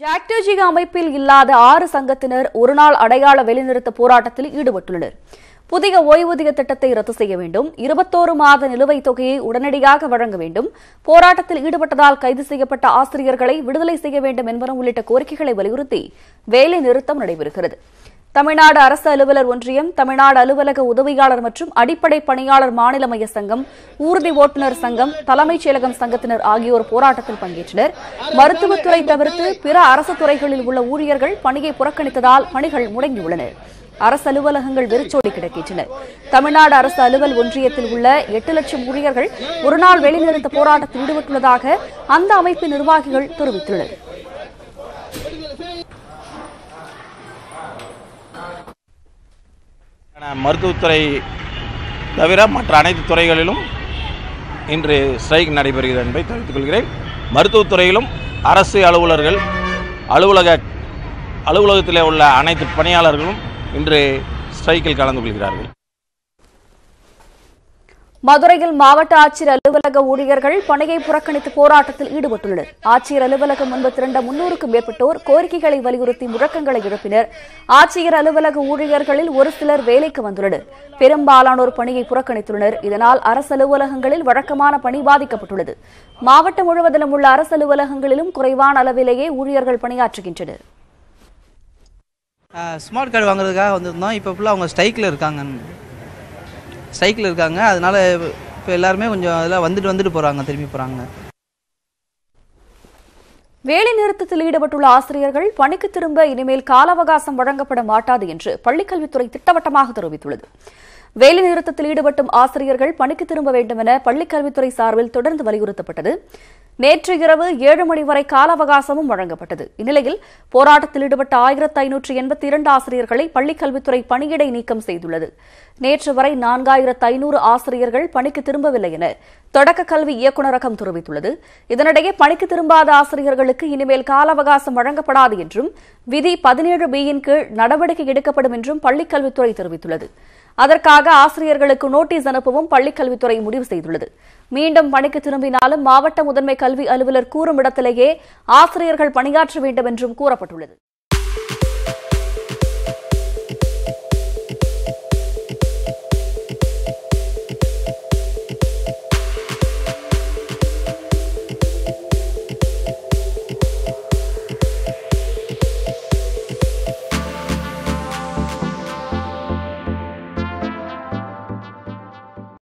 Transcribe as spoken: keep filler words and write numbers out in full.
ஜாக்டோஜிகா அமைப்பில் இல்லாத ஆறு சங்கத்தினர் ஒருநாள் அடையாள வெளிநிறுத்த போராட்டத்தில் ஈடுபட்டுள்ளனர். புதிய ஓய்வூதிய திட்டத்தை ரத்து செய்ய வேண்டும், இருபத்தோரு மாத நிலுவைத் தொகையை உடனடியாக வழங்க வேண்டும், போராட்டத்தில் ஈடுபட்டதால் கைது செய்யப்பட்ட ஆசிரியர்களை விடுதலை செய்ய வேண்டும் என்பன உள்ளிட்ட கோரிக்கைகளை வலியுறுத்தி வேலை நிறுத்தம் நடைபெறுகிறது. தமிழ்நாடு அரசு அலுவலர் ஒன்றியம், தமிழ்நாடு அலுவலக உதவியாளர் மற்றும் அடிப்படை பணியாளர் மாநில மைய சங்கம், ஊர்தி ஓட்டுநர் சங்கம், தலைமைச் செயலகம் சங்கத்தினர் ஆகியோர் போராட்டத்தில் பங்கேற்றனர். மருத்துவத்துறை தவிர்த்து பிற அரசு துறைகளில் உள்ள ஊழியர்கள் பணியை புறக்கணித்ததால் பணிகள் முடங்கியுள்ளன. அரசு அலுவலகங்கள் வெறிச்சோடி கிடக்கின்றன. தமிழ்நாடு அரசு அலுவல் ஒன்றியத்தில் உள்ள எட்டு லட்சம் ஊழியர்கள் ஒருநாள் வெளிநிறுத்த போராட்டத்தில் ஈடுபட்டுள்ளதாக அந்த அமைப்பு நிர்வாகிகள் தெரிவித்துள்ளனர். மருத்துவத்துறை தவிர மற்ற அனைத்து துறைகளிலும் இன்று ஸ்ட்ரைக் நடைபெறுகிறது என்பதை தெரிவித்துக் கொள்கிறேன். மருத்துவத்துறையிலும் அரசு அலுவலர்கள் அலுவலக அலுவலகத்திலே உள்ள அனைத்து பணியாளர்களும் இன்று ஸ்ட்ரைக்கில் கலந்து கொள்கிறார்கள். மதுரையில் மாவட்ட ஆட்சியர் அலுவலக ஊழியர்கள் பணியை புறக்கணித்து போராட்டத்தில் ஈடுபட்டுள்ளனர். ஆட்சியர் அலுவலகம் முன்பு திரண்ட முன்னூறுக்கும் மேற்பட்டோர் கோரிக்கைகளை வலியுறுத்தி முழக்கங்களை எழுப்பினர். ஆட்சியர் அலுவலக ஊழியர்களில் ஒரு சிலர் வேலைக்கு வந்துள்ளனர். பெரும்பாலானோர் பணியை புறக்கணித்துள்ளனர். இதனால் அரசு அலுவலகங்களில் வழக்கமான பணி பாதிக்கப்பட்டுள்ளது. மாவட்டம் முழுவதிலும் உள்ள அரசு அலுவலகங்களிலும் குறைவான அளவிலேயே ஊழியர்கள் பணியாற்றுகின்றனர். ஸ்மார்ட் கார்டு வாங்குறதுக்காக வந்திருந்தோம். இப்போ ஃபுல்லாக அவங்க ஸ்ட்ரைக்கில் இருக்காங்க சைக்கிள் இருக்காங்க அதனால இப்போ எல்லாருமே கொஞ்சம் அதெல்லாம் வந்துட்டு வந்துட்டு போகிறாங்க, திரும்பி போகிறாங்க. வேலை நிறுத்தத்தில் ஈடுபட்டுள்ள ஆசிரியர்கள் பணிக்கு திரும்ப இனிமேல் கால அவகாசம் வழங்கப்பட மாட்டாது என்று பள்ளிக்கல்வித்துறை திட்டவட்டமாக தெரிவித்துள்ளது. வேலைநிறுத்தத்தில் ஈடுபட்டும் ஆசிரியர்கள் பணிக்கு திரும்ப வேண்டும் என பள்ளிக்கல்வித்துறை சார்பில் தொடர்ந்து வலியுறுத்தப்பட்டது. நேற்று இரவு ஏழு மணி வரை கால அவகாசமும் வழங்கப்பட்டது. இந்நிலையில் போராட்டத்தில் ஈடுபட்ட ஆயிரத்து ஐநூற்று எண்பத்தி இரண்டு ஆசிரியர்களை பள்ளிக்கல்வித்துறை பணியிடை நீக்கம் செய்துள்ளது. நேற்று வரை நான்காயிரத்து ஐநூறு ஆசிரியர்கள் பணிக்கு திரும்பவில்லை என தொடக்க கல்வி இயக்குநரகம் தெரிவித்துள்ளது. இதனிடையே பணிக்கு திரும்பாத ஆசிரியர்களுக்கு இனிமேல் கால அவகாசம் வழங்கப்படாது என்றும் விதி பதினேழு பியின் கீழ் நடவடிக்கை எடுக்கப்படும் என்றும் பள்ளிக்கல்வித்துறை தெரிவித்துள்ளது. அதற்காக ஆசிரியர்களுக்கு நோட்டீஸ் அனுப்பவும் பள்ளிக்கல்வித்துறை முடிவு செய்துள்ளது. மீண்டும் பணிக்கு திரும்பினாலும் மாவட்ட முதன்மை கல்வி அலுவலர் கூறும் இடத்திலேயே ஆசிரியர்கள் பணியாற்ற வேண்டும் என்றும் கூறப்பட்டுள்ளது.